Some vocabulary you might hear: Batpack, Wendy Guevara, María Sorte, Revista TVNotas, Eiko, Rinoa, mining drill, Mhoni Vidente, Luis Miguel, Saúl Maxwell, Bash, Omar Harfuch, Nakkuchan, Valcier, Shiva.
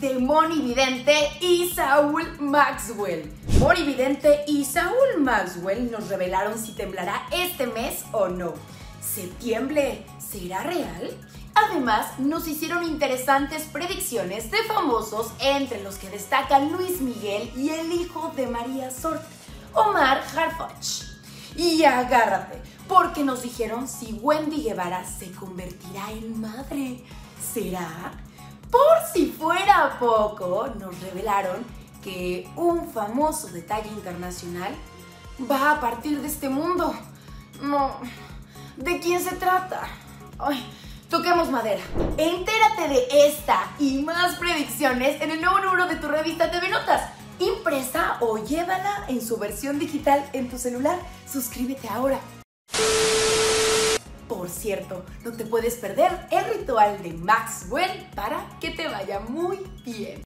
del Mhoni Vidente y Saúl Maxwell. Mhoni Vidente y Saúl Maxwell nos revelaron si temblará este mes o no. ¿Septiembre será real? Además, nos hicieron interesantes predicciones de famosos, entre los que destacan Luis Miguel y el hijo de María Sorte, Omar Harfuch. Y agárrate, porque nos dijeron si Wendy Guevara se convertirá en madre. ¿Será? Por si fuera poco, nos revelaron que un famoso de talla internacional va a partir de este mundo. No, ¿de quién se trata? Ay, toquemos madera. Entérate de esta y más predicciones en el nuevo número de tu revista TVNotas. Impresa o llévala en su versión digital en tu celular. Suscríbete ahora. Por cierto, no te puedes perder el ritual de Maxwell para que te vaya muy bien.